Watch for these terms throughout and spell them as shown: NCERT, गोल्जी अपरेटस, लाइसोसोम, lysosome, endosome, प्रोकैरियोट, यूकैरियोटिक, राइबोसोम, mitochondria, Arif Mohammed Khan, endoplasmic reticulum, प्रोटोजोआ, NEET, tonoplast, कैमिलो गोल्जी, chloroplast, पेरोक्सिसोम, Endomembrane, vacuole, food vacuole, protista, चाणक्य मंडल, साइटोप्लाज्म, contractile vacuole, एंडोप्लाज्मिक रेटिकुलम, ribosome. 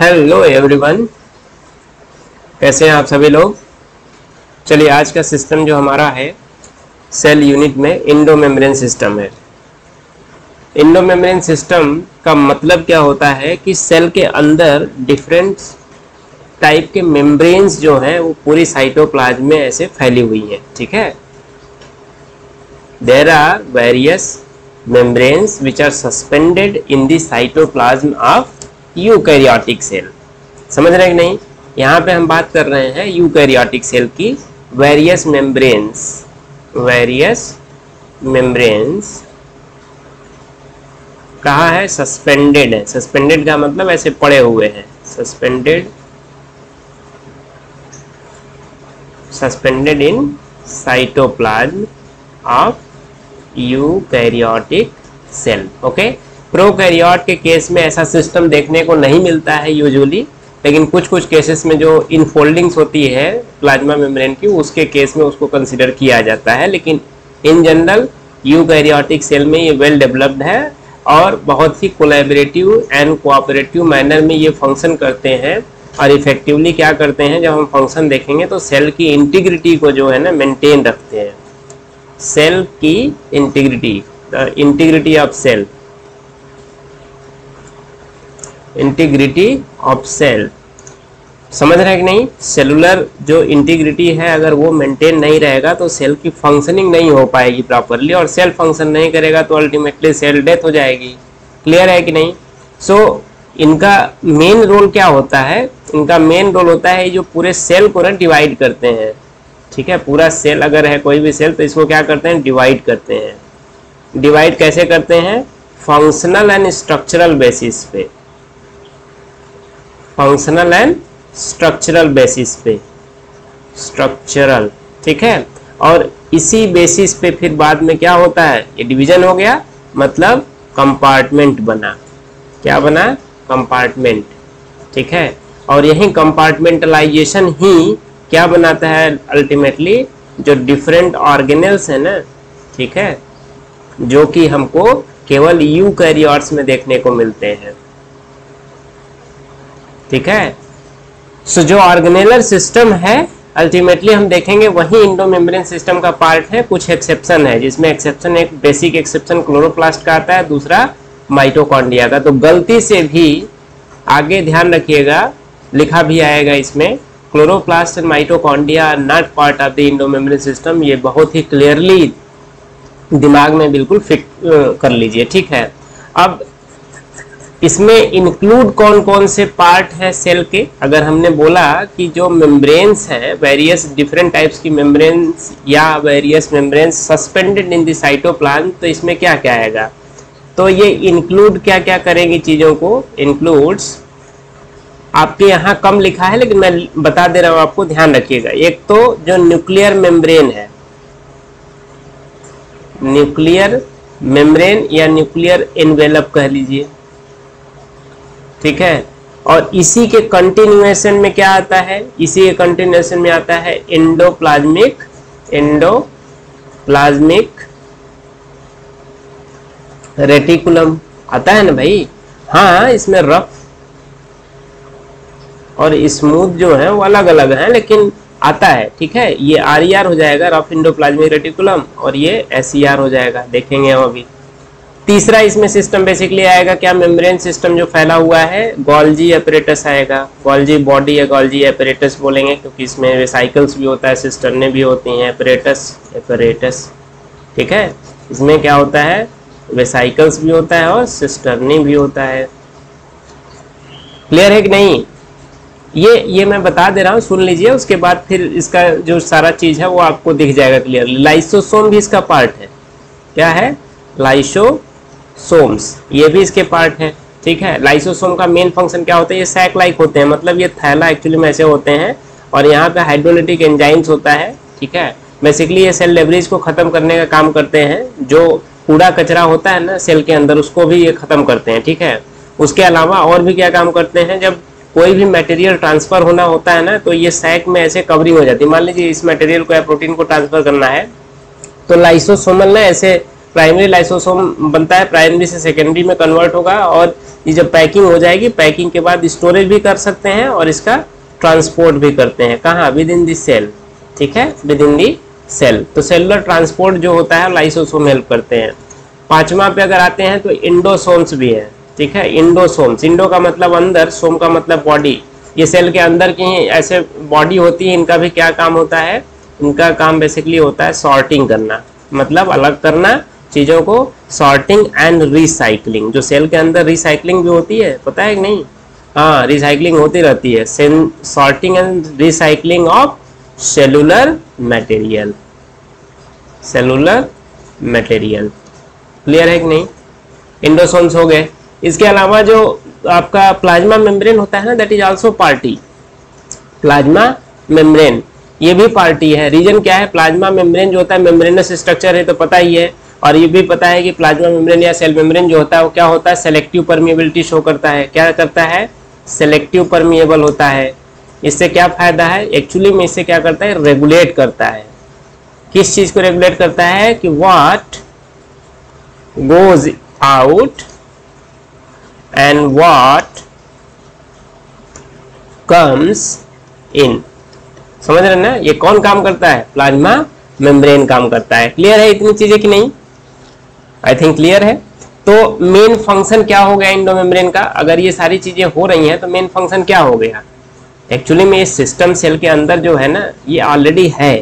Hello everyone, कैसे हैं आप सभी लोग। चलिए, आज का सिस्टम जो हमारा है सेल यूनिट में एंडोमेम्ब्रेन सिस्टम है। एंडोमेम्ब्रेन सिस्टम का मतलब क्या होता है कि सेल के अंदर डिफरेंट टाइप के मेम्ब्रेन्स जो हैं वो पूरी साइटोप्लाज्म में ऐसे फैली हुई हैं। ठीक है, there are various membranes which are suspended in the cytoplasm of eukaryotic cell। समझ रहे कि नहीं, यहाँ पे हम बात कर रहे हैं eukaryotic cell की। various membranes कहा है suspended है। suspended का मतलब ऐसे पड़े हुए हैं। suspended in cytoplasm of यूकैरियोटिक cell. Okay, प्रोकैरियोट के केस में ऐसा सिस्टम देखने को नहीं मिलता है यूजुअली, लेकिन कुछ कुछ केसेस में जो इनफोल्डिंग्स होती है प्लाज्मा मेम्ब्रेन की, उसके केस में उसको कंसिडर किया जाता है। लेकिन इन जनरल यूकैरियोटिक सेल में ये वेल डेवलप्ड है और बहुत ही कोलैबोरेटिव एंड कोऑपरेटिव मैनर में ये फंक्शन करते हैं और इफेक्टिवली क्या करते हैं, जब हम फंक्शन देखेंगे तो सेल की इंटीग्रिटी को जो है ना मेंटेन रखते हैं। सेल की integrity, the integrity of cell, समझ रहे हैं कि नहीं। सेलुलर जो इंटीग्रिटी है अगर वो मेंटेन नहीं रहेगा तो सेल की फंक्शनिंग नहीं हो पाएगी प्रॉपरली, और सेल फंक्शन नहीं करेगा तो अल्टीमेटली सेल डेथ हो जाएगी। क्लियर है कि नहीं। सो इनका मेन रोल क्या होता है, इनका मेन रोल होता है जो पूरे सेल को ना डिवाइड करते हैं। ठीक है, पूरा सेल अगर है कोई भी सेल तो इसको क्या करते हैं, डिवाइड करते हैं। डिवाइड कैसे करते हैं, फंक्शनल एंड स्ट्रक्चरल बेसिस पे। फंक्शनल एंड स्ट्रक्चरल बेसिस पे, स्ट्रक्चरल, ठीक है। और इसी बेसिस पे फिर बाद में क्या होता है, ये डिवीजन हो गया, मतलब कंपार्टमेंट बना। क्या बना, कंपार्टमेंट। ठीक है, और यही कंपार्टमेंटलाइजेशन ही क्या बनाता है अल्टीमेटली जो डिफरेंट ऑर्गेनेल्स है ना, ठीक है, जो कि हमको केवल यूकैरियोट्स में देखने को मिलते हैं। ठीक है, सो जो ऑर्गेनेलर सिस्टम है अल्टीमेटली हम देखेंगे वही एंडोमेम्ब्रेन सिस्टम का पार्ट है। कुछ एक्सेप्शन है, जिसमें एक्सेप्शन, एक बेसिक एक्सेप्शन क्लोरोप्लास्ट का आता है, दूसरा माइटोकॉन्ड्रिया का। तो गलती से भी आगे ध्यान रखिएगा, लिखा भी आएगा इसमें, chloroplast and mitochondria are not part of the endomembrane system. ये बहुत ही क्लियरली दिमाग में बिल्कुल फिट कर लीजिए। ठीक है, अब इसमें इंक्लूड कौन कौन से पार्ट है सेल के। अगर हमने बोला कि जो मेम्ब्रेन्स हैं, वेरियस डिफरेंट टाइप्स की मेम्ब्रेन्स या various membranes suspended in the साइटोप्लाज्म, तो इसमें क्या क्या आएगा, तो ये इंक्लूड क्या क्या करेंगी चीज़ों को। इंक्लूड्स आपके यहाँ कम लिखा है, लेकिन मैं बता दे रहा हूँ आपको, ध्यान रखिएगा। एक तो जो न्यूक्लियर मेम्ब्रेन है, न्यूक्लियर मेम्ब्रेन या न्यूक्लियर एनवेलप कह लीजिए, ठीक है। और इसी के कंटिन्यूएशन में क्या आता है, इसी के कंटिन्यूएशन में आता है एंडोप्लाज्मिक रेटिकुलम। आता है ना भाई, हाँ, इसमें रफ और स्मूथ जो है वो अलग अलग है, लेकिन आता है। ठीक है, ये आर हो जाएगा रफ एंडोप्लाज्मिक रेटिकुलम, और ये एस हो जाएगा, देखेंगे हम अभी। तीसरा इसमें सिस्टम बेसिकली आएगा क्या, मेम्ब्रेन सिस्टम जो फैला हुआ है, गोल्जी अपरेटस आएगा। गोल्जी बॉडी या गोल्जी अपरेटस बोलेंगे क्योंकि इसमें रिसाइकल्स भी होता है, सिस्टर्ने भी होती हैं, अपरेटस, ठीक है। इसमें क्या होता है, वेसाइकल्स भी होता है और सिस्टर्ने भी होता है। क्लियर है कि नहीं, ये मैं बता दे रहा हूँ, सुन लीजिए। उसके बाद फिर इसका जो सारा चीज़ है वो आपको दिख जाएगा क्लियरली। लाइसोसोम भी इसका पार्ट है। क्या है, लाइसोसोम्स, ये भी इसके पार्ट है। ठीक है, लाइसोसोम का मेन फंक्शन क्या होता है, ये सैक लाइक होते हैं, मतलब ये थैला एक्चुअली में ऐसे होते हैं, और यहाँ पे हाइड्रोलाइटिक एंजाइम्स होता है। ठीक है, बेसिकली ये सेल लेवरेज को ख़त्म करने का काम करते हैं। जो कूड़ा कचरा होता है ना सेल के अंदर, उसको भी ये ख़त्म करते हैं। ठीक है, उसके अलावा और भी क्या काम करते हैं, जब कोई भी मटेरियल ट्रांसफर होना होता है ना, तो ये सैक में ऐसे कवरिंग हो जाती है। मान लीजिए इस मटेरियल को या प्रोटीन को ट्रांसफर करना है, तो लाइसोसोमल ना ऐसे प्राइमरी लाइसोसोम बनता है, प्राइमरी से सेकेंडरी में कन्वर्ट होगा और ये जब पैकिंग हो जाएगी, पैकिंग के बाद स्टोरेज भी कर सकते हैं और इसका ट्रांसपोर्ट भी करते हैं, कहाँ, विद इन दी सेल, ठीक है, विद इन दी सेल। तो सेलुलर ट्रांसपोर्ट जो होता है लाइसोसोम हेल्प करते हैं। पाँचवा पे अगर आते हैं तो इंडोसोम्स भी है, ठीक है, इंडोसोम्स, इंडो का मतलब अंदर, सोम का मतलब बॉडी। ये सेल के अंदर की ऐसे बॉडी होती है, इनका भी क्या काम होता है, इनका काम बेसिकली होता है सॉर्टिंग करना, मतलब अलग करना चीज़ों को, सॉर्टिंग एंड रिसाइकलिंग। जो सेल के अंदर रिसाइकलिंग भी होती है, पता है कि नहीं, हाँ, रिसाइकलिंग होती रहती है, sorting and recycling of cellular material, cellular material, clear है कि नहीं, इंडोसोम्स हो गए। इसके अलावा जो आपका प्लाज्मा मेम्ब्रेन होता है ना, that is also party, plasma membrane ये भी पार्टी है। रीजन क्या है, प्लाज्मा मेम्ब्रेन जो होता है मेम्ब्रेनस स्ट्रक्चर है तो पता ही है, और ये भी पता है कि प्लाज्मा मेम्ब्रेन या सेल मेम्ब्रेन जो होता है वो क्या होता है, सेलेक्टिव परमिएबिलिटी शो करता है, क्या करता है, सेलेक्टिव परमिएबल होता है। इससे क्या फायदा है, एक्चुअली में इससे क्या करता है, रेगुलेट करता है, किस चीज को रेगुलेट करता है कि what goes out and what comes in, समझ रहे ना, ये कौन काम करता है, प्लाज्मा मेम्ब्रेन काम करता है। क्लियर है इतनी चीजें कि नहीं, आई थिंक क्लियर है। तो मेन फंक्शन क्या हो गया इंडोमेम्ब्रेन का, अगर ये सारी चीजें हो रही हैं तो मेन फंक्शन क्या हो गया, एक्चुअली में ये सिस्टम सेल के अंदर जो है ना, ये ऑलरेडी है,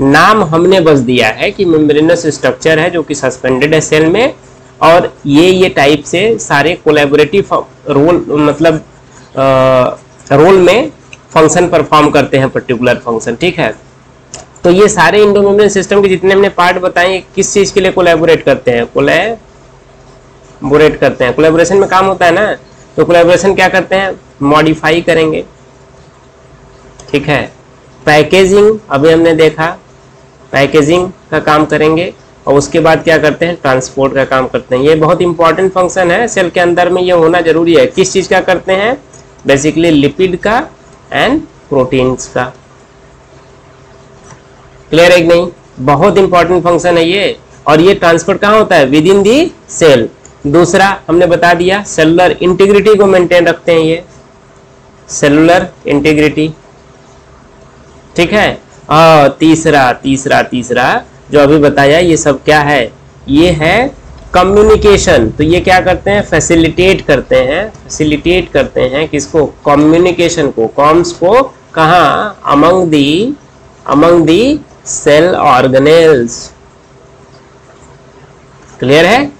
नाम हमने बस दिया है कि मेम्ब्रेनस स्ट्रक्चर है जो कि सस्पेंडेड है सेल में, और ये टाइप से सारे कोलैबोरेटिव रोल, मतलब रोल में फंक्शन परफॉर्म करते हैं, पर्टिकुलर फंक्शन, ठीक है। तो ये सारे इंडोमेम्ब्रेन सिस्टम के जितने हमने पार्ट बताए, किस चीज के लिए कोलैबोरेट करते हैं, कोलैबोरेट करते हैं, कोलैबोरेशन में काम होता है ना, तो कोलैबोरेशन क्या करते हैं, मॉडिफाई करेंगे, ठीक है। पैकेजिंग अभी हमने देखा, पैकेजिंग का काम करेंगे, और उसके बाद क्या करते हैं, ट्रांसपोर्ट का काम करते हैं। ये बहुत इंपॉर्टेंट फंक्शन है सेल के अंदर में, ये होना जरूरी है। किस चीज़ का करते हैं, बेसिकली लिपिड का एंड प्रोटीन्स का, क्लियर है कि नहीं, बहुत इंपॉर्टेंट फंक्शन है ये। और ये ट्रांसपोर्ट कहाँ होता है, विद इन दी सेल। दूसरा हमने बता दिया, सेलुलर इंटीग्रिटी को मेंटेन रखते हैं ये, सेलुलर इंटीग्रिटी, ठीक है। और तीसरा जो अभी बताया, ये सब क्या है, ये है कम्युनिकेशन। तो ये क्या करते हैं, फैसिलिटेट करते हैं, फैसिलिटेट करते हैं किसको, कम्युनिकेशन को, कॉम्स को, कहाँ, among the cell organelles, clear है,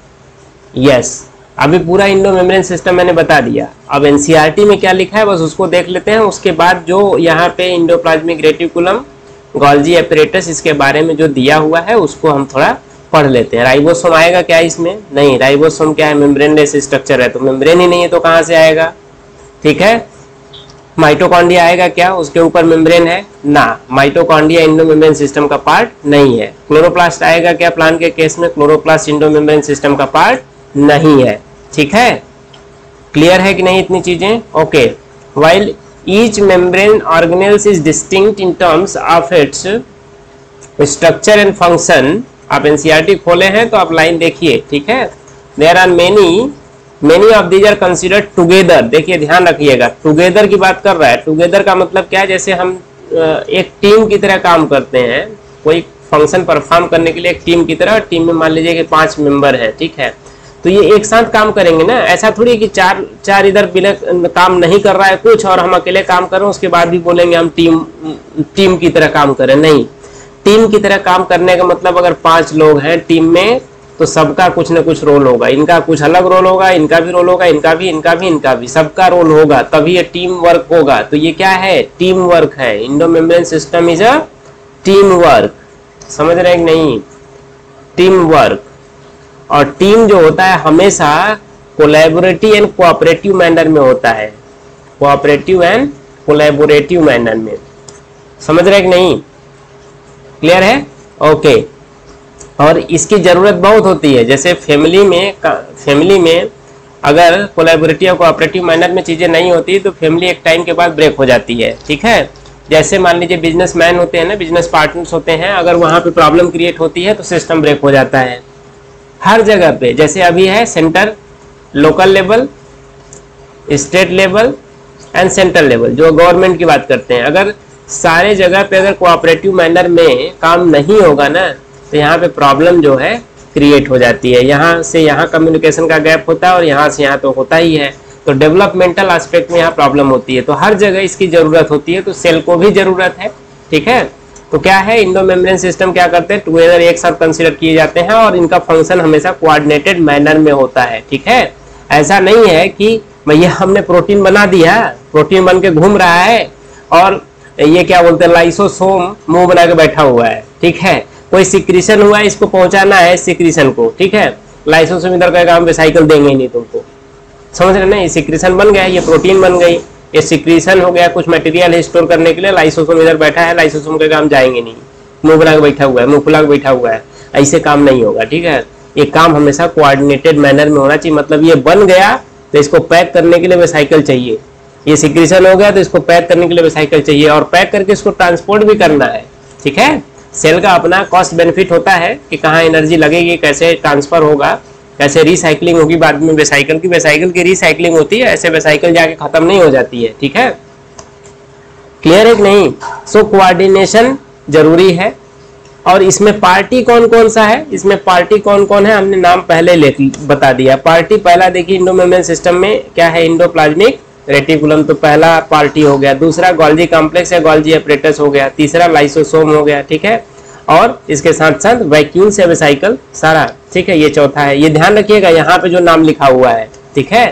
यस। अभी पूरा इंडोमेम्ब्रेन सिस्टम मैंने बता दिया, अब एनसीईआरटी में क्या लिखा है बस उसको देख लेते हैं। उसके बाद जो यहाँ पे एंडोप्लाज्मिक रेटिकुलम, गोल्जी अपैरेटस, इसके बारे में जो दिया हुआ है उसको हम थोड़ा पढ़ लेते हैं। राइबोसोम आएगा क्या इसमें, नहीं, राइबोसोम क्या है, मेम्ब्रेनलेस स्ट्रक्चर है, तो मेम्ब्रेन ही नहीं है तो कहाँ से आएगा, ठीक है। माइटोकॉन्ड्रिया आएगा क्या, उसके ऊपर मेम्ब्रेन है ना, माइटोकॉन्ड्रिया इंडोमेम्ब्रेन सिस्टम का पार्ट नहीं है। क्लोरोप्लास्ट आएगा क्या, प्लांट के केस में क्लोरोप्लास्ट इंडोमेम्ब्रेन सिस्टम का पार्ट नहीं है, ठीक है। क्लियर है कि नहीं इतनी चीजें, okay. While each membrane organelles is distinct in terms of its structure and function, आप एनसीईआरटी खोले हैं तो आप लाइन देखिए, ठीक है। There are many of these are considered together, देखिए ध्यान रखिएगा, टुगेदर की बात कर रहा है। टुगेदर का मतलब क्या है, जैसे हम एक टीम की तरह काम करते हैं, कोई फंक्शन परफॉर्म करने के लिए एक टीम की तरह, टीम में मान लीजिए कि 5 मेंबर है, ठीक है, तो ये एक साथ काम करेंगे ना, ऐसा थोड़ी कि चार इधर काम नहीं कर रहा है कुछ और हम अकेले काम कर रहे हैं, उसके बाद भी बोलेंगे हम टीम की तरह काम करें, नहीं। टीम की तरह काम करने का मतलब अगर 5 लोग हैं टीम में तो सबका कुछ ना कुछ रोल होगा, इनका कुछ अलग रोल होगा, इनका भी रोल होगा, इनका भी सबका रोल होगा, तभी ये टीम वर्क होगा। तो ये क्या है, टीम वर्क है, endomembrane system is a team work, समझ रहे हैं नहीं, टीम वर्क। और टीम जो होता है हमेशा कोलैबोरेटिव एंड कोऑपरेटिव मैनर में होता है, कोऑपरेटिव एंड कोलैबोरेटिव मैनर में, समझ रहे कि नहीं, क्लियर है, ओके। और इसकी जरूरत बहुत होती है, जैसे फैमिली में अगर कोलैबोरेटिव या कोऑपरेटिव मैनर में चीजें नहीं होती तो फैमिली एक टाइम के बाद ब्रेक हो जाती है, ठीक है। जैसे मान लीजिए बिजनेसमैन होते हैं ना, बिजनेस पार्टनर्स होते हैं, अगर वहां पर प्रॉब्लम क्रिएट होती है तो सिस्टम ब्रेक हो जाता है, हर जगह पे, जैसे अभी है centre, local level, state level and central level, जो गवर्नमेंट की बात करते हैं, अगर सारे जगह पे अगर कोऑपरेटिव मैनर में काम नहीं होगा ना, तो यहाँ पे प्रॉब्लम जो है क्रिएट हो जाती है। यहाँ से यहाँ कम्युनिकेशन का गैप होता है और यहाँ से यहाँ तो होता ही है, तो डेवलपमेंटल एस्पेक्ट में यहाँ प्रॉब्लम होती है। तो हर जगह इसकी ज़रूरत होती है, तो सेल को भी ज़रूरत है, ठीक है। तो क्या है, इंडोमेम्ब्रेन सिस्टम क्या करते हैं, टुगेदर एक साथ कंसिडर किए जाते हैं और इनका फंक्शन हमेशा कोऑर्डिनेटेड मैनर में होता है, ठीक है। ऐसा नहीं है कि भैया हमने प्रोटीन बना दिया, प्रोटीन बन के घूम रहा है और ये क्या बोलते हैं लाइसोसोम मुंह बना के बैठा हुआ है, ठीक है। कोई सिक्रीशन हुआ है, इसको पहुंचाना है सिक्रीशन को, ठीक है। लाइसोसोम इधर का काम पे साइकिल देंगे ही नहीं तुमको, समझ रहे ना। ये सिक्रीशन बन गया, ये प्रोटीन बन गई, ये सिक्रीशन हो गया, कुछ मटेरियल स्टोर करने के लिए लाइसोसोम इधर बैठा है, लाइसोसोम का काम जाएंगे नहीं, मुंह बना के बैठा हुआ है, मुंह खुला के बैठा हुआ है, ऐसे काम नहीं होगा, ठीक है। ये काम हमेशा कोऑर्डिनेटेड मैनर में होना चाहिए। मतलब ये बन गया तो इसको पैक करने के लिए वेसाइकिल चाहिए, ये सिक्रीशन हो गया तो इसको पैक करने के लिए वेसाइकिल चाहिए, और पैक करके इसको ट्रांसपोर्ट भी करना है, ठीक है। सेल का अपना कॉस्ट बेनिफिट होता है कि कहाँ एनर्जी लगेगी, कैसे ट्रांसफर होगा, कैसे रिसाइकलिंग होगी बाद में वेसाइकिल की, वेसाइकिल की रिसाइकलिंग होती है, ऐसे वेसाइकिल जाके खत्म नहीं हो जाती है, ठीक है। क्लियर है कि नहीं। सो कोऑर्डिनेशन जरूरी है। और इसमें पार्टी कौन कौन सा है, इसमें पार्टी कौन कौन है, हमने नाम पहले बता दिया। पार्टी पहला देखिए इंडोमेम्ब्रेन सिस्टम में क्या है, एंडोप्लाज्मिक रेटिकुलम, तो पहला पार्टी हो गया। दूसरा गोल्जी कॉम्प्लेक्स या गोल्जी अपरेटस हो गया। तीसरा लाइसोसोम हो गया, ठीक है। और इसके साथ साथ वैक्यूल से वेसाइकल सारा, ठीक है। ये चौथा है, ये ध्यान रखिएगा यहाँ पे जो नाम लिखा हुआ है, ठीक है।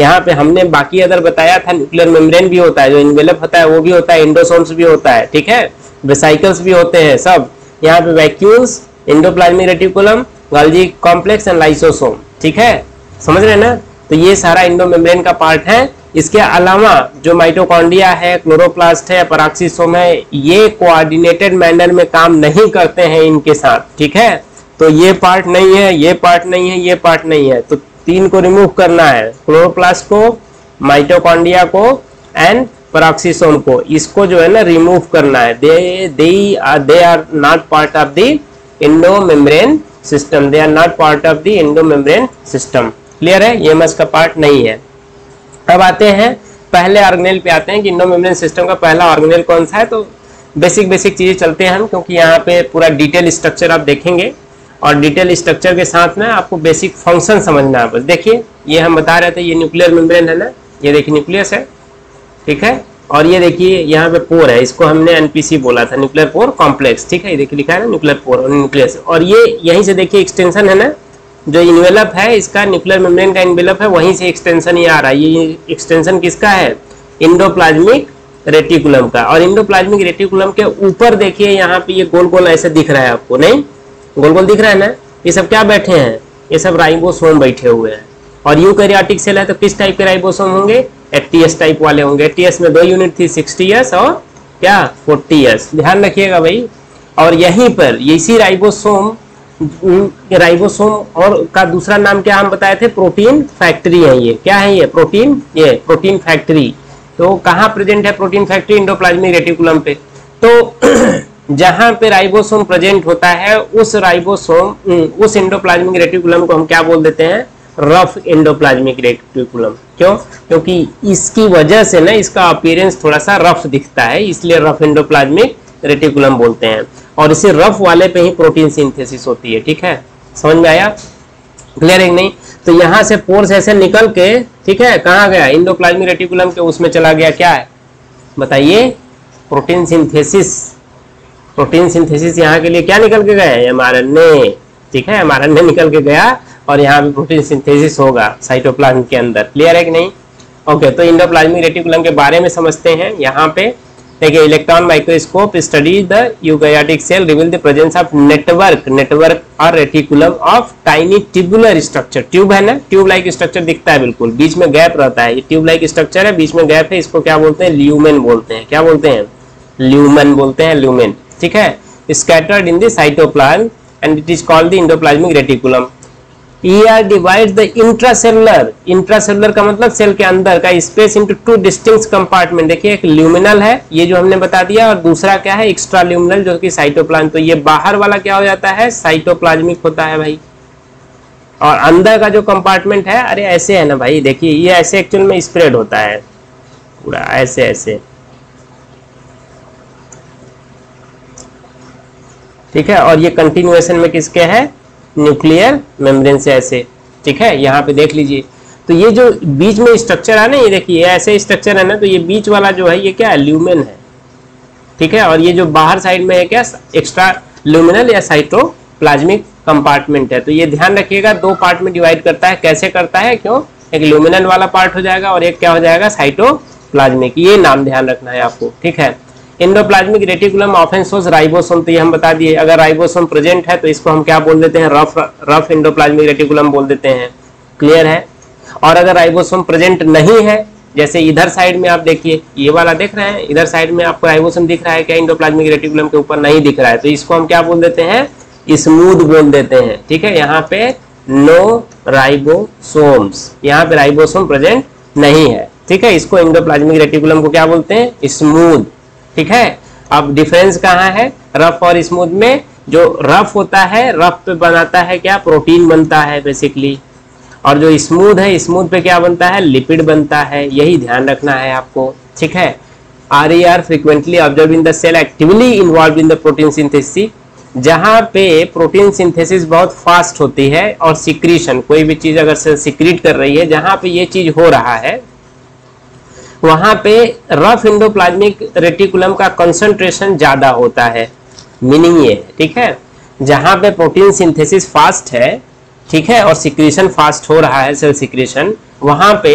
यहाँ पे हमने बाकी अदर बताया था, न्यूक्लियर मेम्ब्रेन भी होता है, जो इन्वेलप होता है वो भी होता है, एंडोसोम्स भी होता है, ठीक है, वेसाइकल्स भी होते हैं सब। यहाँ पे vacuoles, एंडोप्लाज्मिक रेटिकुलम, Golgi complex and लाइसोसोम, ठीक है, समझ रहे ना। तो ये सारा इंडोमेम्ब्रेन का पार्ट है। इसके अलावा जो माइटोकॉन्ड्रिया है, क्लोरोप्लास्ट है, पेरोक्सिसोम है, ये कोऑर्डिनेटेड मैनर में काम नहीं करते हैं इनके साथ, ठीक है। तो ये पार्ट नहीं है, ये पार्ट नहीं है, ये पार्ट नहीं है, तो तीन को रिमूव करना है, क्लोरोप्लास्ट को, माइटोकॉन्ड्रिया को एंड पेरोक्सिसोम को, इसको जो है ना रिमूव करना है। They are not part of the endomembrane system, they are not part of the endomembrane system, clear है। ईएमएस का पार्ट नहीं है। अब आते हैं पहले ऑर्गेनेल पे, आते हैं कि एंडोमेम्ब्रेन सिस्टम का पहला ऑर्गेनेल कौन सा है। तो बेसिक बेसिक चीजें चलते हैं हम, क्योंकि यहाँ पे पूरा डिटेल स्ट्रक्चर आप देखेंगे और डिटेल स्ट्रक्चर के साथ ना आपको बेसिक फंक्शन समझना है बस। देखिए ये हम बता रहे थे, ये न्यूक्लियर मेम्ब्रेन है ना, ये देखिए न्यूक्लियस है, ठीक है। और ये देखिए यहाँ पे पोर है, इसको हमने एनपीसी बोला था, न्यूक्लियर पोर कॉम्प्लेक्स, ठीक है। ये देखिए लिखा है ना न्यूक्लियर पोर और न्यूक्लियस। और ये यहीं से देखिए एक्सटेंशन है ना, जो इन्वेलप है इसका, न्यूक्लियर मेम्ब्रेन का इन्वेलप है, वहीं से एक्सटेंशन ये आ रहा है। ये एक्सटेंशन किसका है, इंडोप्लाज्मिक रेटिकुलम का। और इंडोप्लाज्मिक रेटिकुलम के ऊपर देखिए यहाँ पे ये गोल गोल ऐसे दिख रहा है आपको, नहीं गोल गोल दिख रहा है ना, ये सब क्या बैठे हैं, ये सब राइबोसोम बैठे हुए हैं। और यूकैरियोटिक सेल है तो किस टाइप के राइबोसोम होंगे, एटीएस टाइप वाले होंगे। एटीएस में दो यूनिट थी, 60S और क्या 40S, ध्यान रखिएगा भाई। और यहीं पर इसी राइबोसोम और का दूसरा नाम क्या हम बताए थे, प्रोटीन फैक्ट्री है। ये क्या है, ये प्रोटीन, ये प्रोटीन फैक्ट्री। तो कहाँ प्रेजेंट है प्रोटीन फैक्ट्री, इंडोप्लाज्मिक रेटिकुलम पे। तो जहाँ पे राइबोसोम प्रेजेंट होता है उस राइबोसोम, उस एंडोप्लाज्मिक रेटिकुलम को हम क्या बोल देते हैं, रफ एंडोप्लाज्मिक रेटिकुलम। क्यों, क्योंकि इसकी वजह से ना इसका अपीयरेंस थोड़ा सा रफ दिखता है, इसलिए रफ एंडोप्लाज्मिक रेटिकुलम बोलते हैं। और इसी रफ वाले पे ही प्रोटीन सिंथेसिस होती है, ठीक है, समझ में आया, क्लियर है नहीं। तो यहाँ से पोर्स ऐसे निकल के, ठीक है, कहाँ गया, एंडोप्लाज्मिक रेटिकुलम के उसमें चला गया। क्या है बताइए, प्रोटीन सिंथेसिस। प्रोटीन सिंथेसिस यहाँ के लिए क्या निकल के गया, एमआरएनए, ठीक है, एमआरएनए निकल के गया और यहाँ पे प्रोटीन सिंथेसिस होगा साइटोप्लाज्म के अंदर, क्लियर है कि नहीं। ओके, तो इंडोप्लाज्मिक रेटिकुलम के बारे में समझते हैं। यहाँ पे देखिए electron microscope study the यूकैरियोटिक cell reveal the presence of network, network और reticulum of tiny tubular structure. Tube है ना, ट्यूब लाइक स्ट्रक्चर दिखता है, बिल्कुल बीच में गैप रहता है, ये ट्यूब लाइक स्ट्रक्चर है, बीच में गैप है, इसको क्या बोलते हैं, ल्यूमेन बोलते हैं। क्या बोलते हैं, ल्यूमेन बोलते हैं, ल्यूमेन, ठीक है। Scattered in the साइटोप्लाज्म and it is called the एंडोप्लाज्मिक रेटिकुलम। ER divides the intracellular, intracellular का मतलब सेल के अंदर का space, into two distinct compartment। देखिए एक ल्यूमिनल है, ये जो हमने बता दिया, और दूसरा क्या है, एक्स्ट्रा ल्यूमिनल, जो कि साइटोप्लाज्म। तो ये बाहर वाला क्या हो जाता है, साइटोप्लाज्मिक होता है भाई, और अंदर का जो कंपार्टमेंट है, अरे ऐसे है ना भाई, देखिए ये ऐसे एक्चुअल में स्प्रेड होता है पूरा ऐसे ऐसे, ठीक है। और ये कंटिन्यूएशन में किसके है, न्यूक्लियर मेम्ब्रेन से ऐसे, ठीक है। यहाँ पे देख लीजिए, तो ये जो बीच में स्ट्रक्चर है ना, ये देखिए ऐसे स्ट्रक्चर है ना, तो ये बीच वाला जो है ये क्या है, ल्यूमेन है, ठीक है। और ये जो बाहर साइड में है क्या, एक्स्ट्रा ल्यूमिनल या साइटोप्लाज्मिक कंपार्टमेंट है। तो ये ध्यान रखिएगा, दो पार्ट में डिवाइड करता है, कैसे करता है, क्यों, एक ल्यूमिनल वाला पार्ट हो जाएगा और एक क्या हो जाएगा, साइटोप्लाज्मिक। ये नाम ध्यान रखना है आपको, ठीक है। एंडोप्लाज्मिक रेटिकुलम often shows राइबोसोम, तो ये हम बता दिए। अगर राइबोसोम प्रेजेंट है तो इसको हम क्या बोल देते हैं, रफ एंडोप्लाज्मिक रेटिकुलम बोल देते हैं, क्लियर है। और अगर राइबोसोम प्रेजेंट नहीं है, जैसे इधर साइड में आप देखिए, ये वाला देख रहे हैं, इधर साइड में आपको राइबोसोम दिख रहा है क्या, एंडोप्लाज्मिक रेटिकुलम के ऊपर नहीं दिख रहा है, तो इसको हम क्या बोल देते हैं, स्मूथ बोल देते हैं, ठीक है। यहाँ पे नो राइबोसोम्स, यहाँ पे राइबोसोम प्रेजेंट नहीं है, ठीक है। इसको एंडोप्लाज्मिक रेटिकुलम को क्या बोलते हैं, स्मूथ, ठीक है। अब डिफरेंस कहाँ है रफ और स्मूथ में, जो रफ होता है रफ पे बनाता है क्या, प्रोटीन बनता है बेसिकली, और जो स्मूथ है स्मूथ पे क्या बनता है, लिपिड बनता है, यही ध्यान रखना है आपको, ठीक है। RER frequently observe in the cell actively involve in the protein synthesis, जहाँ पे प्रोटीन सिंथेसिस बहुत फास्ट होती है, और सिक्रीशन, कोई भी चीज अगर सेल सिक्रीट कर रही है, जहाँ पे ये चीज हो रहा है वहाँ पे रफ एंडोप्लाज्मिक रेटिकुलम का कंसंट्रेशन ज्यादा होता है, मीनिंग ये, ठीक है। जहाँ पे प्रोटीन सिंथेसिस फास्ट है, ठीक है, और सिक्रीशन फास्ट हो रहा है, सेल सिक्रीशन, वहाँ पे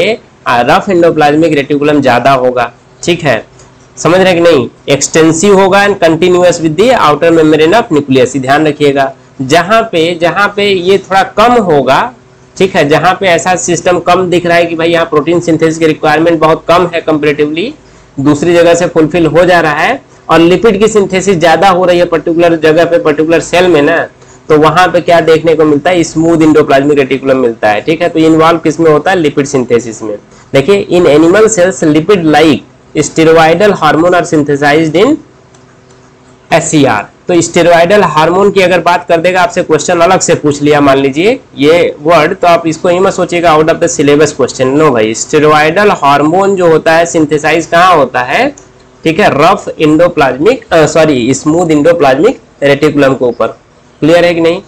रफ एंडोप्लाज्मिक रेटिकुलम ज्यादा होगा, ठीक है, समझ रहे कि नहीं। एक्सटेंसिव होगा and continuous with the outer membrane of nucleus, ध्यान रखिएगा। जहाँ पे ये थोड़ा कम होगा, ठीक है, जहाँ पे ऐसा सिस्टम कम दिख रहा है कि भाई यहाँ प्रोटीन सिंथेसिस की रिक्वायरमेंट बहुत कम है कंपेरेटिवली, दूसरी जगह से फुलफिल हो जा रहा है, और लिपिड की सिंथेसिस ज्यादा हो रही है पर्टिकुलर जगह पे, पर्टिकुलर सेल में ना, तो वहां पे क्या देखने को मिलता है, स्मूथ एंडोप्लाज्मिक रेटिकुलम मिलता है, ठीक है। तो इन्वॉल्व किसमें होता है, लिपिड सिंथेसिस में। देखिए, in animal cells lipid like steroidal hormone are synthesized in SCR, तो स्टेरॉइडल हार्मोन की अगर बात कर देगा आपसे, क्वेश्चन अलग से पूछ लिया मान लीजिए ये वर्ड, तो आप इसको ही मत सोचिएगा out of the syllabus question, no भाई। स्टेरॉइडल हार्मोन जो होता है सिंथेसाइज कहाँ होता है, ठीक है, rough endoplasmic sorry smooth एंडोप्लाज्मिक रेटिकुलम के ऊपर, क्लियर है कि नहीं।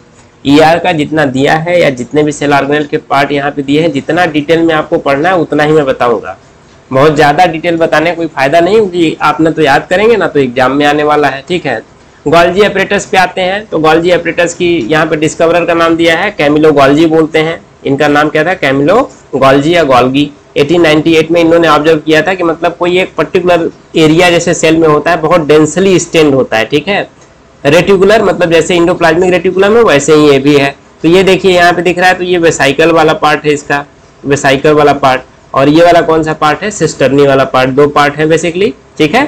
ER का जितना दिया है या जितने भी सेल ऑर्गेनेल के पार्ट यहाँ पे दिए हैं, जितना डिटेल में आपको पढ़ना है उतना ही मैं बताऊंगा, बहुत ज्यादा डिटेल बताने कोई फायदा नहीं, क्योंकि आप ना तो याद करेंगे ना तो एग्जाम में आने वाला है, ठीक है। गोल्जी अपरेटस पे आते हैं, तो गोल्जी अपरेटस की यहाँ पे डिस्कवरर का नाम दिया है, कैमिलो गोल्जी बोलते हैं, इनका नाम क्या था, कैमिलो गोल्जी या गोल्गी। 1898 में इन्होंने ऑब्जर्व किया था कि मतलब कोई एक पर्टिकुलर एरिया जैसे सेल में होता है बहुत डेंसली स्टेंड होता है, ठीक है, रेटिकुलर मतलब जैसे इंडोप्लाज्मिक रेटिकुलम है वैसे ही ये भी है। तो ये देखिए यहाँ पे दिख रहा है, तो ये वेसाइकल वाला पार्ट है, इसका वेसाइकल वाला पार्ट, और ये वाला कौन सा पार्ट है, सिस्टर्नी वाला पार्ट, दो पार्ट है बेसिकली, ठीक है,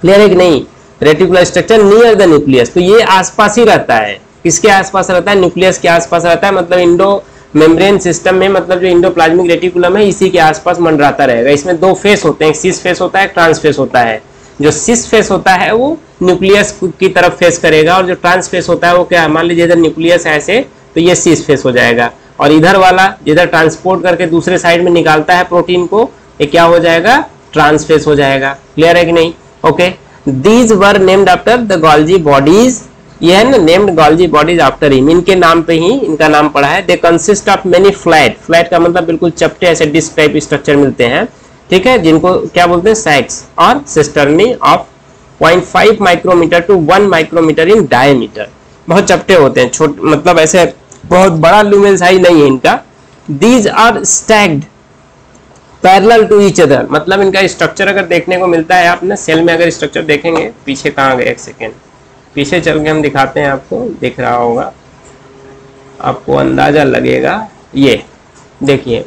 क्लियर है कि नहीं। Reticular structure near the nucleus, तो ये आसपास ही रहता है, किसके आसपास रहता है, न्यूक्लियस के आसपास रहता है, मतलब इंडो मेम्ब्रेन सिस्टम में, मतलब जो इंडोप्लाज्मिक रेटिकुलम है इसी के आसपास मंडराता रहेगा। इसमें दो फेस होते हैं, एक सिस फेस होता है, एक ट्रांस फेस होता है। जो सिस फेस होता है वो न्यूक्लियस की तरफ फेस करेगा, और जो ट्रांस फेस होता है वो क्या है, मान लीजिए इधर न्यूक्लियस है ऐसे, तो ये सिस फेस हो जाएगा, और इधर वाला जिधर ट्रांसपोर्ट करके दूसरे साइड में निकालता है प्रोटीन को, ये क्या हो जाएगा, ट्रांस फेस हो जाएगा, क्लियर है कि नहीं। Okay, these were named after the Golgi bodies, ये है ना named Golgi bodies after him, इनके नाम पे ही इनका नाम पड़ा है। They consist of many flat, flat का मतलब बिल्कुल चपटे ऐसे डिस्क टाइप स्ट्रक्चर मिलते हैं, ठीक है, जिनको क्या बोलते हैं, सैक्स और cisternae of 0.5 micrometre to 1 micrometre in diameter, बहुत चपटे होते हैं, छोटे मतलब ऐसे बहुत बड़ा ल्यूमेन साइज नहीं है इनका। These are stacked parallel to each other, मतलब इनका स्ट्रक्चर अगर देखने को मिलता है, आपने सेल में अगर स्ट्रक्चर देखेंगे, पीछे कहाँ गए, एक सेकेंड पीछे चल के हम दिखाते हैं आपको, दिख रहा होगा आपको, अंदाजा लगेगा, ये देखिए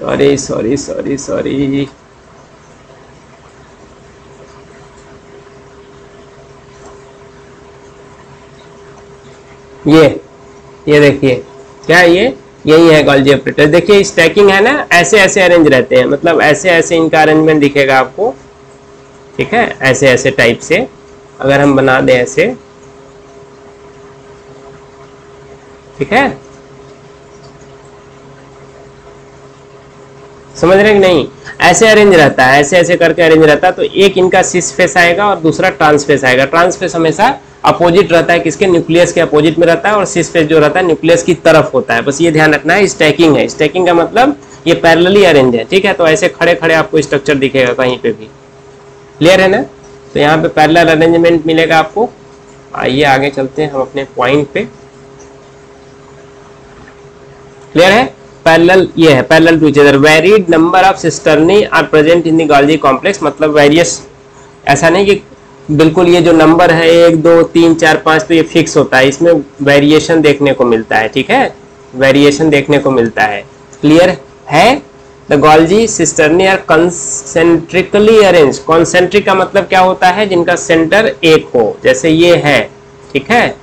सॉरी सॉरी सॉरी सॉरी ये देखिए क्या है, ये यही है गोल्जी अपरेटस। देखिए स्टैकिंग है ना, ऐसे ऐसे अरेंज रहते हैं, मतलब ऐसे ऐसे इनका अरेंजमेंट दिखेगा आपको, ठीक है, ऐसे ऐसे टाइप से अगर हम बना दें ऐसे, ठीक है, समझ रहे कि नहीं। ऐसे अरेंज रहता है, ऐसे ऐसे करके अरेंज रहता है। तो एक इनका सिस फेस आएगा और दूसरा ट्रांस फेस आएगा। ट्रांस फेस हमेशा अपोजिट रहता है, किसके, न्यूक्लियस के अपोजिट में रहता है, और सिस फेस जो रहता है न्यूक्लियस की तरफ होता है। बस ये ध्यान रखना है। स्टैकिंग है, स्टैकिंग का मतलब ये पैरेलली अरेंज है, ठीक है। तो ऐसे खड़े खड़े आपको स्ट्रक्चर दिखेगा कहीं पे भी, क्लियर है ना। तो यहाँ पे पैरेलल अरेंजमेंट मिलेगा आपको। आइए आगे चलते हैं हम अपने पॉइंट पे, क्लियर है। पैरेलल ये है, parallel to other. Varied number of cisternae are present in the Golgi complex, मतलब वेरियस, ऐसा नहीं कि बिल्कुल ये जो नंबर है 1 2 3 4 5 तो ये फिक्स होता है, इसमें वेरिएशन देखने को मिलता है, ठीक है, वेरिएशन देखने को मिलता है, क्लियर है। The Golgi cisternae are concentrically arrange. Concentric का मतलब क्या होता है, जिनका सेंटर एक हो, जैसे ये है, ठीक है,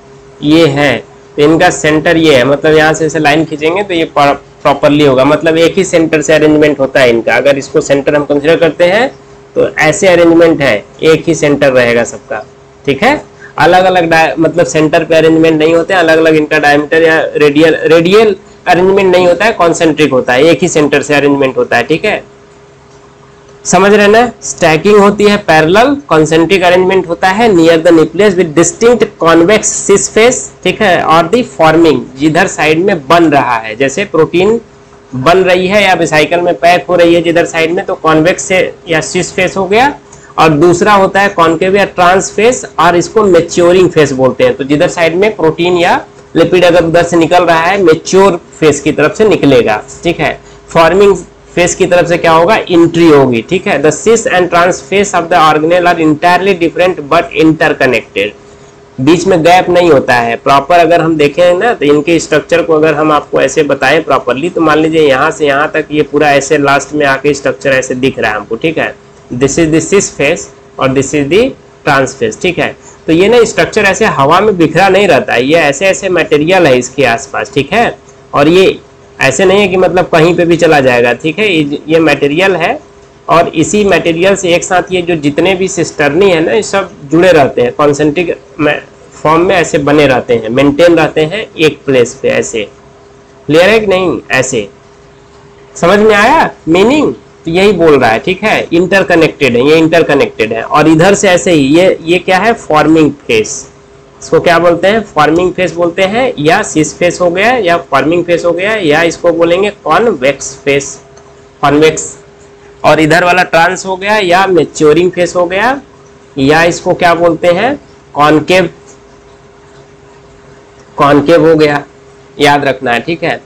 ये है, तो इनका सेंटर ये है, मतलब यहाँ से ऐसे लाइन खींचेंगे तो ये प्रॉपरली होगा, मतलब एक ही सेंटर से अरेंजमेंट होता है इनका। अगर इसको सेंटर हम कंसिडर करते हैं तो ऐसे अरेंजमेंट है, एक ही सेंटर रहेगा सबका, ठीक है। अलग अलग मतलब सेंटर पे अरेंजमेंट नहीं होते, अलग अलग इनका डायमीटर या रेडियल अरेंजमेंट नहीं होता है, कॉन्सेंट्रिक होता है, एक ही सेंटर से अरेंजमेंट होता है, ठीक है, समझ रहे ना। स्टैकिंग होती है, पैरेलल कॉन्सेंट्रिक अरेंजमेंट होता है near the nucleus with distinct convex cis face, ठीक है, और दी फॉर्मिंग, जिधर साइड में बन रहा है, जैसे प्रोटीन बन रही है या रिसाइकल में पैक हो रही है जिधर साइड में, तो कॉन्वेक्स से या सिस फेस हो गया, और दूसरा होता है कॉन्केव या ट्रांस फेस, और इसको मेच्योरिंग फेस बोलते हैं। तो जिधर साइड में प्रोटीन या लिपिड अगर उधर से निकल रहा है, मेच्योर फेस की तरफ से निकलेगा, ठीक है। फॉर्मिंग फेस की तरफ से क्या होगा, इंट्री होगी, ठीक है। The cis and trans face of the organelle are entirely different but interconnected, बीच में गैप नहीं होता है। प्रॉपर अगर हम देखें ना, तो इनके स्ट्रक्चर को अगर हम आपको ऐसे बताएं प्रॉपरली, तो मान लीजिए यहाँ से यहाँ तक ये पूरा ऐसे लास्ट में आके स्ट्रक्चर ऐसे दिख रहा है हमको, ठीक है। This is the cis face और this is the trans face, ठीक है। तो ये ना स्ट्रक्चर ऐसे हवा में बिखरा नहीं रहता है, ये ऐसे ऐसे मटेरियल है इसके आसपास, ठीक है। और ये ऐसे नहीं है कि मतलब कहीं पे भी चला जाएगा, ठीक है, ये मटेरियल है, और इसी मटेरियल से एक साथ ये जो जितने भी सिस्टर्नी है ना, ये सब जुड़े रहते हैं, कॉन्सेंट्रिक फॉर्म में ऐसे बने रहते हैं, मेंटेन रहते हैं एक प्लेस पे ऐसे, क्लियर है कि नहीं। ऐसे समझ में आया मीनिंग, तो यही बोल रहा है, ठीक है। इंटरकनेक्टेड है, ये इंटरकनेक्टेड है, और इधर से ऐसे ही ये क्या है, फॉर्मिंग फेस, इसको क्या बोलते हैं, फॉर्मिंग फेस बोलते हैं, या सिस फेस हो गया, या फॉर्मिंग फेस हो गया, या इसको बोलेंगे कॉन्वेक्स फेस, कॉन्वेक्स, और इधर वाला ट्रांस हो गया या मैच्योरिंग फेस हो गया, या इसको क्या बोलते हैं, कॉनकेव, कॉनकेव हो गया, याद रखना है, ठीक है।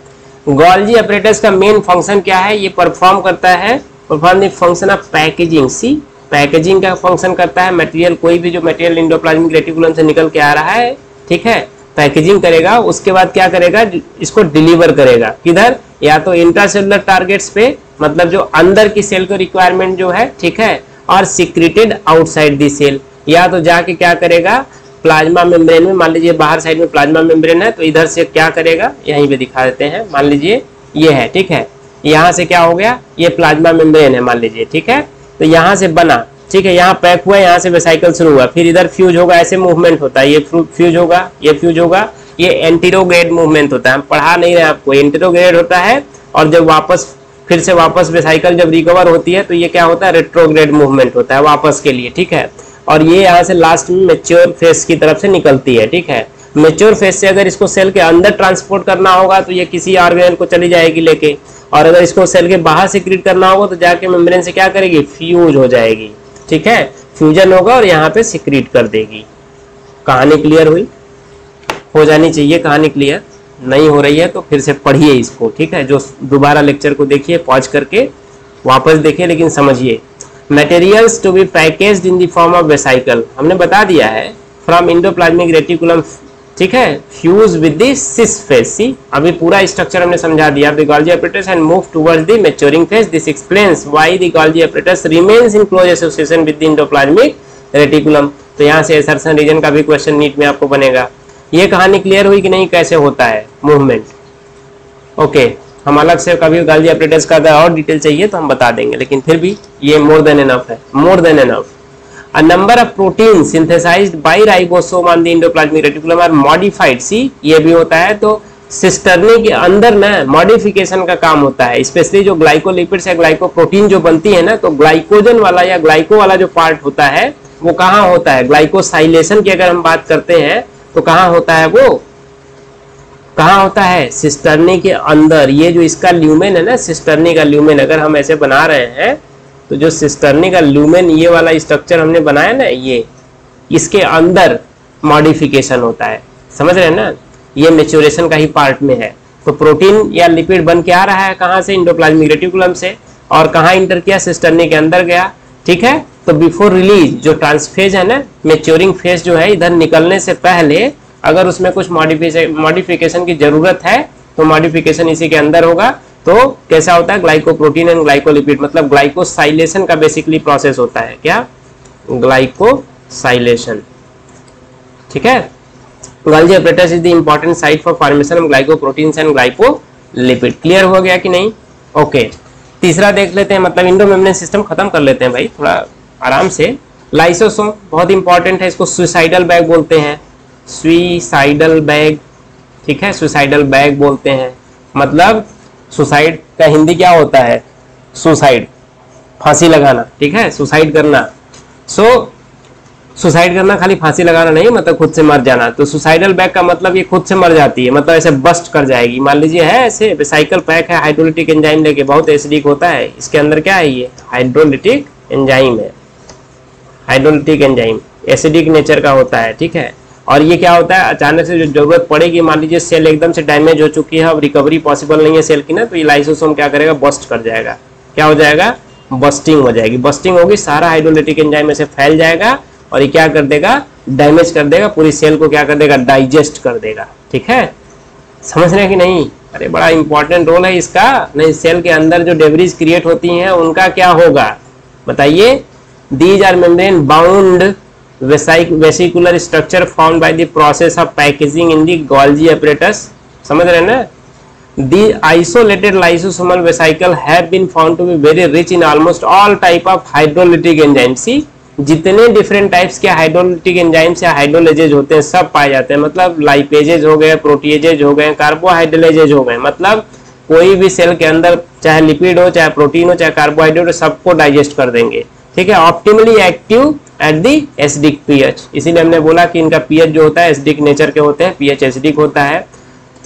गोल्जी अपरेटस का मेन फंक्शन क्या है, ये परफॉर्म करता है, perform the function of packaging, see packaging का फंक्शन करता है। मटेरियल, कोई भी जो मटेरियल इंडोप्लाज्मिक रेटिकुलम से निकल के आ रहा है, ठीक है, पैकेजिंग करेगा, उसके बाद क्या करेगा, इसको डिलीवर करेगा किधर, या तो इंट्रासेलुलर टारगेट्स पे, मतलब जो अंदर की सेल को रिक्वायरमेंट जो है, ठीक है, और सीक्रेटेड आउटसाइड दी सेल, या तो जाके क्या करेगा, प्लाज्मा मेम्ब्रेन में, मान लीजिए बाहर साइड में प्लाज्मा मेम्ब्रेन है, तो इधर से क्या करेगा, यहीं पे दिखा देते हैं, मान लीजिए ये है, ठीक है, यहाँ से क्या हो गया, ये प्लाज्मा मेम्ब्रेन है मान लीजिए, ठीक है, तो यहाँ से बना, ठीक है, यहाँ पैक हुआ, यहाँ से वेसाइकल शुरू हुआ, फिर इधर फ्यूज होगा, ऐसे मूवमेंट होता है, ये फ्यूज होगा, ये फ्यूज होगा, ये एंटीरोग्रेड मूवमेंट होता है, हम पढ़ा नहीं रहे आपको, एंटीरोग्रेड होता है, और जब वापस फिर से वापस वेसाइकल जब रिकवर होती है तो ये क्या होता है, रेट्रोग्रेड मूवमेंट होता है वापस के लिए, ठीक है। और ये यहाँ से लास्ट में मैच्योर फेस की तरफ से निकलती है, ठीक है। मैच्योर फेस से अगर इसको सेल के अंदर ट्रांसपोर्ट करना होगा तो ये किसी ऑर्गेनेल को चली जाएगी लेके, और अगर इसको सेल के बाहर सीक्रेट करना होगा तो जाके मेम्ब्रेन से क्या करेगी, फ्यूज हो जाएगी, ठीक है, फ्यूजन होगा और यहाँ पे सीक्रेट कर देगी। कहानी क्लियर हुई, हो जानी चाहिए कहानी क्लियर, नहीं हो रही है तो फिर से पढ़िए इसको, ठीक है, जो दोबारा लेक्चर को देखिए, पॉज करके वापस देखिए, लेकिन समझिए। Materials to be packaged in the form of vesicle, हमने बता दिया है, फ्रॉम इंडोप्लाज्मिक रेटिकुलम, ठीक है, fuse with the cis face, see अभी पूरा स्ट्रक्चर हमने समझा दिया, the गोल्जी अपरेटस and move towards the maturing face. This explains why the गोल्जी अपरेटस remains in close association with the एंडोप्लाज्मिक रेटिकुलम। तो यहाँ से एसर्शन रीजन का भी क्वेश्चन नीट में आपको बनेगा। ये कहानी क्लियर हुई कि नहीं, कैसे होता है मूवमेंट, ओके। हम अलग से कभी गोल्जी अपरेटस का अगर और डिटेल चाहिए तो हम बता देंगे, लेकिन फिर भी ये मोर देन एनफ है, more than enough. A number of proteins synthesized by ribosome on the endoplasmic reticulum are modified, see ये भी होता है, तो सिस्टर्नी के अंदर ना मॉडिफिकेशन का काम होता है, स्पेशली जो ग्लाइकोलिपिड या ग्लाइकोप्रोटीन जो बनती है ना, तो ग्लाइकोजन वाला या ग्लाइको वाला जो पार्ट होता है वो कहाँ होता है, ग्लाइकोसाइलेशन की अगर हम बात करते हैं तो कहाँ होता है, वो कहाँ होता है, सिस्टर्नी के अंदर। ये जो इसका ल्यूमेन है ना, सिस्टर्नी का ल्यूमेन अगर हम ऐसे बना रहे हैं तो जो सिस्टर्नी का ल्यूमेन ये वाला स्ट्रक्चर हमने बनाया ना, ये इसके अंदर मॉडिफिकेशन होता है, समझ रहे हैं ना, ये मैच्योरेशन का ही पार्ट में है। तो प्रोटीन या लिपिड बन के आ रहा है कहाँ से, एंडोप्लाज्मिक रेटिकुलम से, और कहाँ इंटर किया, सिस्टर्नी के अंदर गया, ठीक है। तो बिफोर रिलीज जो ट्रांसफेज है ना, मैच्योरिंग फेज जो है, इधर निकलने से पहले अगर उसमें कुछ मॉडिफिकेशन की जरूरत है तो मॉडिफिकेशन इसी के अंदर होगा। तो कैसा होता है, ग्लाइकोप्रोटीन एंड ग्लाइकोलिपिड, मतलब ग्लाइकोसाइलेशन का बेसिकली प्रोसेस होता है, क्या, ग्लाइकोसाइलेशन, ठीक है। गोल्जी अपरेटस is the important site for formation of glycoproteins and glycolipid. Clear हो गया कि नहीं, ओके तीसरा देख लेते हैं, मतलब इंडोमेम्ब्रेन सिस्टम खत्म कर लेते हैं भाई थोड़ा आराम से। लाइसोसोम बहुत इंपॉर्टेंट है, इसको सुसाइडल बैग बोलते हैं, सुसाइडल बैग, ठीक है, सुसाइडल बैग बोलते हैं, मतलब सुसाइड का हिंदी क्या होता है, सुसाइड, फांसी लगाना, ठीक है, सुसाइड करना। सो सुसाइड करना खाली फांसी लगाना नहीं, मतलब खुद से मर जाना। तो सुसाइडल बैग का मतलब ये खुद से मर जाती है, मतलब ऐसे बस्ट कर जाएगी। मान लीजिए है ऐसे साइकिल पैक है, हाइड्रोलिटिक एंजाइम लेके, बहुत एसिडिक होता है, इसके अंदर क्या है, ये हाइड्रोलिटिक एंजाइम है, हाइड्रोलिटिक एंजाइम एसिडिक नेचर का होता है, ठीक है। और ये क्या होता है, अचानक से जो जरूरत पड़ेगी, मान लीजिए सेल एकदम से डैमेज हो चुकी है, अब रिकवरी पॉसिबल नहीं है सेल की ना, तो ये लाइसोसोम क्या करेगा, बस्ट कर जाएगा, क्या हो जाएगा, बस्टिंग हो जाएगी, बस्टिंग होगी, सारा हाइड्रोलिटिक एंजाइम ऐसे फैल जाएगा और ये क्या कर देगा, डैमेज कर देगा पूरी सेल को, क्या कर देगा, डाइजेस्ट कर देगा, ठीक है, समझ रहे हैं कि नहीं। अरे बड़ा इंपॉर्टेंट रोल है इसका, नहीं सेल के अंदर जो डेब्रीज क्रिएट होती हैं उनका क्या होगा बताइए, these are membrane bound vesicular structure formed by the process of packaging in the गोल्जी अपरेटस, समझ रहे हैं ना। The isolated lysosomal vesicle have been found to be very rich in almost all type of hydrolytic enzymes. See, जितने different types के hydrolytic enzymes या hydrolases होते हैं सब पाए जाते हैं, मतलब लाइपेजेज हो गए, प्रोटीजेज हो गए, कार्बोहाइड्रोलेजेज हो गए, मतलब कोई भी सेल के अंदर चाहे लिपिड हो, चाहे प्रोटीन हो, चाहे कार्बोहाइड्रेट हो, सबको डाइजेस्ट कर देंगे, ठीक है। Optimally active at the acidic pH, इसीलिए हमने बोला कि इनका पीएच जो होता है एसिडिक नेचर के होते हैं, पीएच एसिडिक होता है,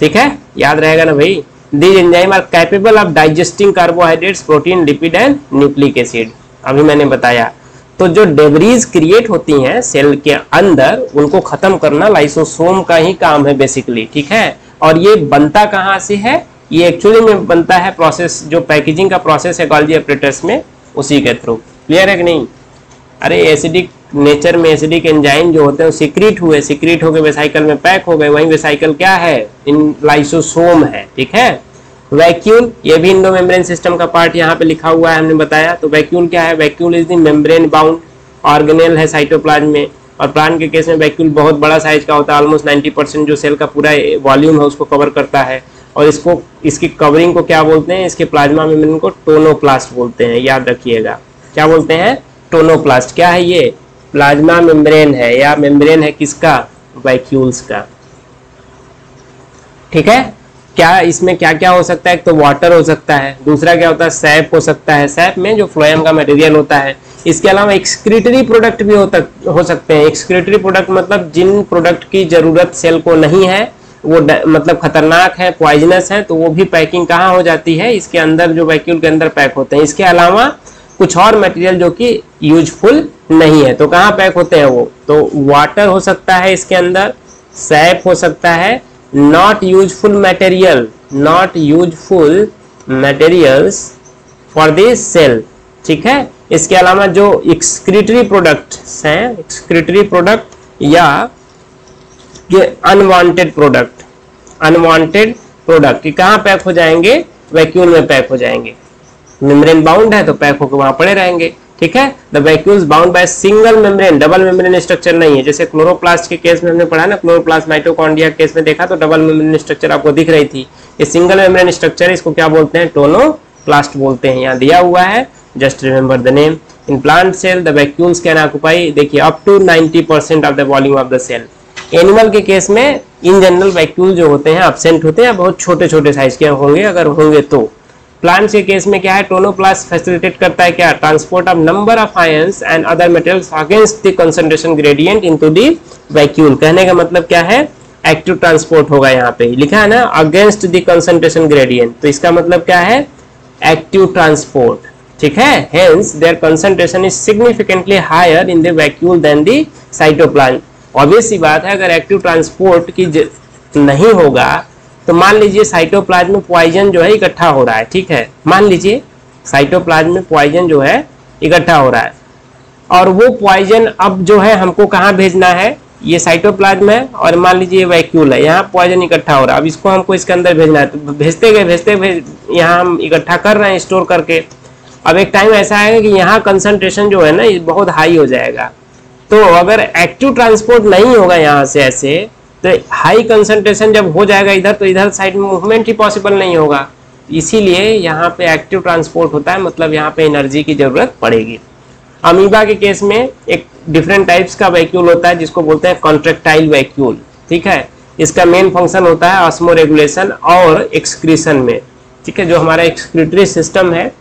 ठीक है, याद रहेगा ना भाई। These enzyme are capable of digesting carbohydrates, protein, lipid and nucleic acid, अभी मैंने बताया। तो जो डेब्रीज क्रिएट होती हैं सेल के अंदर उनको खत्म करना लाइसोसोम का ही काम है बेसिकली, ठीक है। और ये बनता कहाँ से है, ये एक्चुअली में बनता है प्रोसेस, जो पैकेजिंग का प्रोसेस है गोल्जी अपरेटस में, उसी के थ्रू। क्लियर है कि नहीं। अरे एसिडिक नेचर में एसिडिक एंजाइम जो होते हैं वो सीक्रेट हुए, सीक्रेट होकर वेसाइकल में पैक हो गए, वहीं वेसाइकल क्या है, इन लाइसोसोम है, ठीक है। वैक्यूल, ये भी इंडोमेम्ब्रेन सिस्टम का पार्ट यहाँ पे लिखा हुआ है, हमने बताया। तो वैक्यूल क्या है, vacuole is the membrane bound organelle है साइटोप्लाज्म में, और प्लांट के केस में वैक्यूल बहुत बड़ा साइज का होता है, ऑलमोस्ट 90% जो सेल का पूरा वॉल्यूम है उसको कवर करता है, और इसको, इसकी कवरिंग को क्या बोलते हैं, इसके प्लाज्मा मेम्ब्रेन को टोनोप्लास्ट बोलते हैं, याद रखिएगा, क्या बोलते हैं, टोनोप्लास्ट। क्या है ये, प्लाज्मा मेम्ब्रेन है या मेम्ब्रेन है किसका, वैक्यूल्स का, ठीक है। क्या इसमें क्या क्या हो सकता है, एक तो वाटर हो सकता है, दूसरा क्या होता है, सैप हो सकता है, सैप में जो फ्लोएम का मटेरियल होता है, इसके अलावा एक्सक्रीटरी प्रोडक्ट भी हो सकते हैं। एक्सक्रीटरी प्रोडक्ट मतलब जिन प्रोडक्ट की जरूरत सेल को नहीं है, वो मतलब खतरनाक है, पॉइजनस है, तो वो भी पैकिंग कहाँ हो जाती है, इसके अंदर, जो वैक्यूल के अंदर पैक होते हैं। इसके अलावा कुछ और मटेरियल जो कि यूजफुल नहीं है तो कहाँ पैक होते हैं वो, तो वाटर हो सकता है, इसके अंदर सैप हो सकता है, not useful material, not useful materials for the cell, ठीक है। इसके अलावा जो एक्सक्रीटरी प्रोडक्ट्स हैं, एक्सक्रीटरी प्रोडक्ट या अनवांटेड प्रोडक्ट, अनवांटेड प्रोडक्ट कहाँ पैक हो जाएंगे, वैक्यूल में पैक हो जाएंगे, मेम्ब्रेन बाउंड है तो पैक होकर वहां पड़े रहेंगे, ठीक है। The vacuoles bound by single membrane, double membrane structure नहीं है, जैसे क्लोरोप्लास्ट के केस में हमने पढ़ा ना, क्लोरोप्लास्ट माइटोकॉन्ड्रिया केस में देखा तो डबल मेम्ब्रेन स्ट्रक्चर आपको दिख रही थी, ये सिंगल मेम्ब्रेन स्ट्रक्चर है, इसको क्या बोलते हैं, टोनोप्लास्ट बोलते हैं, यहाँ दिया हुआ है, just remember the name. In plant cell the vacuoles can occupy, देखिए, up to 90% of the volume of the cell, animal के केस में इन जनरल वैक्यूल जो होते हैं एब्सेंट होते हैं, बहुत छोटे छोटे साइज के होंगे अगर होंगे तो। प्लांट्स के केस में क्या है, टोनोप्लास्ट फैसिलिटेट करता है क्या, transport of number of ions and other materials against the concentration gradient into the vacuole. कहने का मतलब क्या है, एक्टिव ट्रांसपोर्ट होगा, यहाँ पे लिखा है ना अगेंस्ट द कंसंट्रेशन ग्रेडियंट, तो इसका मतलब क्या है एक्टिव ट्रांसपोर्ट, ठीक है। Hence their concentration is significantly higher in the vacuole than the साइटोप्लाज्म। Obvious सी बात है, अगर एक्टिव ट्रांसपोर्ट की नहीं होगा तो मान लीजिए साइटोप्लाज्म में पॉइजन जो है इकट्ठा हो रहा है, ठीक है, मान लीजिए साइटोप्लाज्म में पॉइजन जो है इकट्ठा हो रहा है और वो पॉइजन अब जो है हमको कहाँ भेजना है, ये साइटोप्लाज्म है और मान लीजिए वैक्यूल है, यहाँ पॉइजन इकट्ठा हो रहा है, अब इसको हमको इसके अंदर भेजना है, तो भेजते गए यहाँ हम इकट्ठा कर रहे हैं स्टोर करके। अब एक टाइम ऐसा आएगा कि यहाँ कंसंट्रेशन जो है ना ये बहुत हाई हो जाएगा, तो अगर एक्टिव ट्रांसपोर्ट नहीं होगा यहाँ से ऐसे, तो हाई कंसंट्रेशन जब हो जाएगा इधर तो इधर साइड में मूवमेंट ही पॉसिबल नहीं होगा, इसीलिए यहाँ पे एक्टिव ट्रांसपोर्ट होता है, मतलब यहाँ पे एनर्जी की ज़रूरत पड़ेगी। अमीबा के केस में एक डिफरेंट टाइप्स का वैक्यूल होता है जिसको बोलते हैं कॉन्ट्रैक्टाइल वैक्यूल, ठीक है। इसका मेन फंक्शन होता है ऑस्मो रेगुलेशन और एक्सक्रीशन में, ठीक है, जो हमारा एक्सक्रीटरी सिस्टम है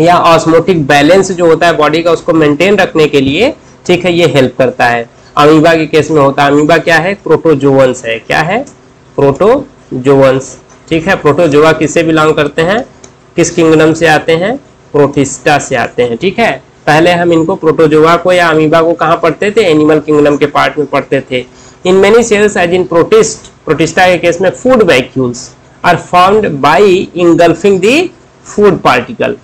या ऑस्मोटिक बैलेंस जो होता है बॉडी का उसको मेंटेन रखने के लिए, ठीक है, ये हेल्प करता है। अमीबा के केस में होता है, अमीबा क्या है, प्रोटोजोवंस है, क्या है, प्रोटोजोवंस, ठीक है। प्रोटोजोआ किससे बिलोंग करते हैं, किस किंगडम से आते हैं, प्रोटिस्टा से आते हैं, ठीक है। पहले हम इनको प्रोटोजोआ को या अमीबा को कहाँ पढ़ते थे, एनिमल किंगडम के पार्ट में पढ़ते थे। In many cells as in protista के केस में food vacuoles are formed by engulfing the food particle,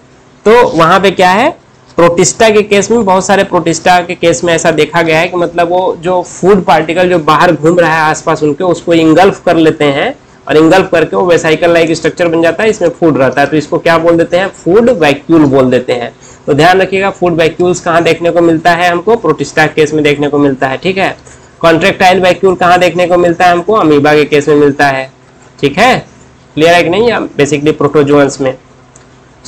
तो वहाँ पे क्या है प्रोटिस्टा के केस में, बहुत सारे प्रोटिस्टा के केस में ऐसा देखा गया है कि मतलब वो जो फूड पार्टिकल जो बाहर घूम रहा है आसपास उनके, उसको इंगल्फ कर लेते हैं और इंगल्फ करके वो वेसाइकल लाइक स्ट्रक्चर बन जाता है, इसमें फूड रहता है, तो इसको क्या बोल देते हैं, फूड वैक्यूल बोल देते हैं। तो ध्यान रखिएगा फूड वैक्यूल्स कहाँ देखने को मिलता है हमको, प्रोटिस्टा केस में देखने को मिलता है, ठीक है। कॉन्ट्रैक्टाइल वैक्यूल कहाँ देखने को मिलता है हमको, अमीबा के केस में मिलता है, ठीक है, क्लियर है कि नहीं, बेसिकली प्रोटोजोअन्स में।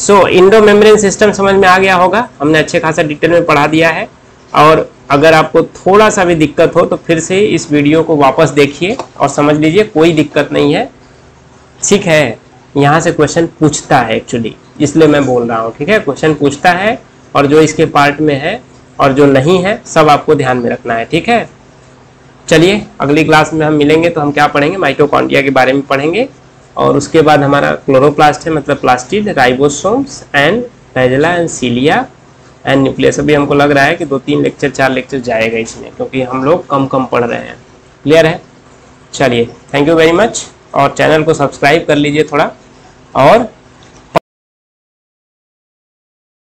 सो इंडोमेम्ब्रेन सिस्टम समझ में आ गया होगा, हमने अच्छे खासा डिटेल में पढ़ा दिया है, और अगर आपको थोड़ा सा भी दिक्कत हो तो फिर से इस वीडियो को वापस देखिए और समझ लीजिए, कोई दिक्कत नहीं है, ठीक है। यहाँ से क्वेश्चन पूछता है एक्चुअली, इसलिए मैं बोल रहा हूँ, ठीक है, क्वेश्चन पूछता है और जो इसके पार्ट में है और जो नहीं है सब आपको ध्यान में रखना है, ठीक है। चलिए अगली क्लास में हम मिलेंगे तो हम क्या पढ़ेंगे, माइटोकॉन्ड्रिया के बारे में पढ़ेंगे, और उसके बाद हमारा क्लोरोप्लास्ट है मतलब plastid, ribosomes and flagella and cilia and nucleus. अभी हमको लग रहा है कि 2-3 लेक्चर 4 लेक्चर जाएगा इसमें, क्योंकि हम लोग कम पढ़ रहे हैं, क्लियर है। चलिए थैंक यू वेरी मच, और चैनल को सब्सक्राइब कर लीजिए थोड़ा, और